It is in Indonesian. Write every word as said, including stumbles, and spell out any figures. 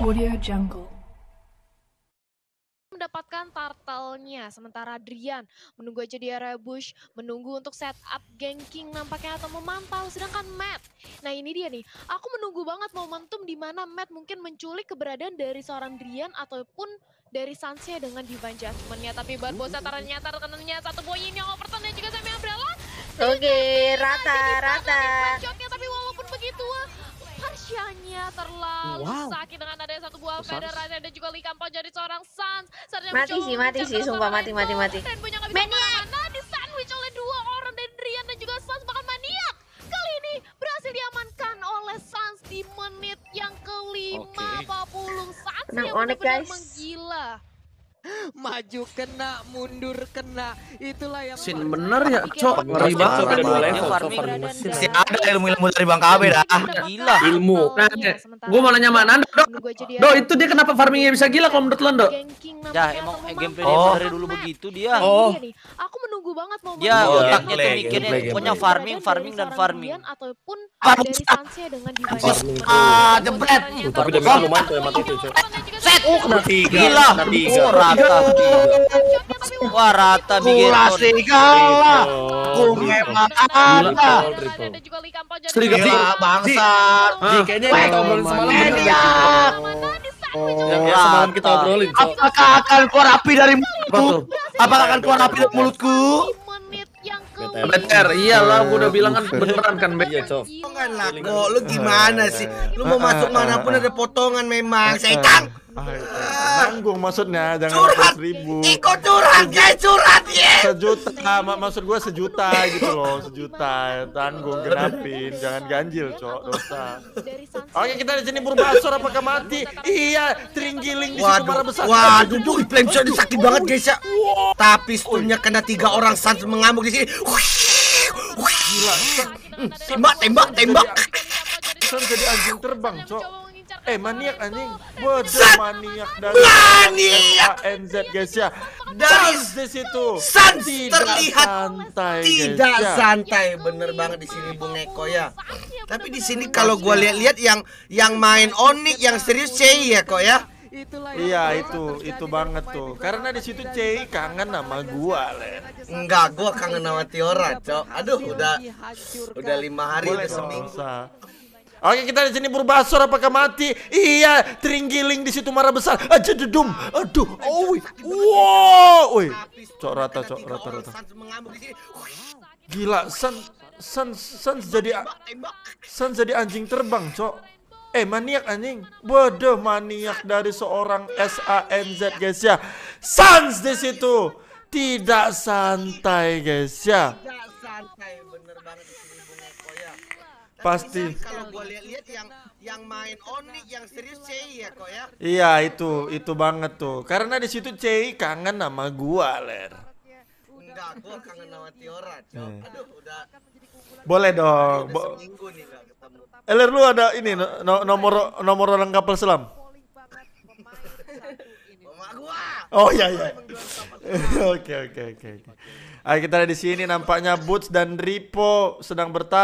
Audio Jungle mendapatkan turtle-nya, sementara Adrian menunggu aja di area bush, menunggu untuk set up ganking nampaknya atau memantau, sedangkan Matt. Nah ini dia nih, aku menunggu banget momentum di mana Matt mungkin menculik keberadaan dari seorang Adrian ataupun dari Sanz dengan Divine Judgment-nya. Tapi Barbossa ternyata rekenannya satu poin ini Overton dan juga Semi Umbrella. Oke, rata-rata. Tapi walaupun begitu, Parsianya terlalu wow. sakit dengan adanya satu buah feather dan juga Likampo jadi seorang Sanz. Mati sih, mati sih, sumpah mati, mati, mati. Dan punya nggak bisa kemana-mana, di sandwich oleh dua orang dan Drian dan juga Sanz, bahkan Maniak. Kali ini berhasil diamankan oleh Sanz di menit yang kelima, Papulung Sanz yang benar-benar menggila. Maju kena, mundur kena, itulah yang sin bener ya, cok. Ngeri banget ada ilmu-ilmu dari Bang K B dah. Gila ilmu. Gue mau nanya sama Nando, Do, itu dia kenapa farmingnya bisa gila kalau menurut lo, Do? Ya emang gameplay dari dulu begitu dia. Oh. Aku menunggu banget mau main. Ya otaknya tuh mikirnya pokoknya farming, farming dan farming. Ataupun dari Sansia dengan Divine. Ah, jebret. Tapi udah bisa lumayan tuh emang itu, cok. Set. Oh, kena tiga. Gila. Rata, wah rata bikin serigala, serigala bangsa. Kayaknya kita obrolin semalam. Kita obrolin. Apakah akan keluar api dari mulutku? Apakah akan keluar api dari mulutku? Bener, iyalah, gue udah bilang kan beneran kan, Bek. Potongan lah, kok lu gimana sih? Lu mau masuk manapun ada potongan memang, setan. Nanggung maksudnya, jangan seribu. Ikut curhat, guys, curhat ya. Sejuta, maksud gue sejuta gitu loh, sejuta. Tanggung, genapin, jangan ganjil, cok, dosa. Oke, kita di sini Purbasor apakah mati? Iya, Tringgiling di situ para besar. Waduh, tuh plansion sakit banget, guys ya. Tapi stunnya kena tiga orang Sans mengamuk di sini. Tembak, tembak, tembak. Sans jadi anjing terbang, cok. Eh Maniak anjing, bodoh Maniak dari S A N Z guys ya. Dari situ Sans terlihat santai, tidak guys, santai, ya. Bener banget di sini Bung Eko ya. Tapi di sini kalau gue lihat-lihat yang yang main O N I C yang serius C I ya kok ya. Iya itu itu banget tuh. Karena di situ C I kangen sama gua, Len. Enggak, gua kangen sama Tiora, cok. Aduh udah udah lima hari udah seminggu. Oke, kita di sini Purbasor apakah mati? Iya, Tringgiling di situ marah besar. Aja dedum. Aduh, oh, wow, woi, cok rata, cok rata, rata. Gila, San, San, San jadi, San jadi anjing terbang, cok. Eh Maniak anjing, bodoh Maniak dari seorang S A N Z guys ya. Sans di situ tidak santai guys ya. Tidak santai, bener banget di sini Bung Eko ya. Pasti kalau gua lihat-lihat yang yang main O N I C yang serius C I ya kok ya. Iya itu itu banget tuh. Karena di situ C I kangen sama gua, Ler. Enggak, gua kangen sama Tiora, cok. Hmm. Aduh, udah. Boleh dong. Bo seminggu nih enggak ketemu. Eh, Ler, lu ada ini no nomor nomor orang kapal selam. Oh iya iya. Oke oke oke. Ayo kita ada di sini nampaknya Boots dan Ripo sedang bertarung.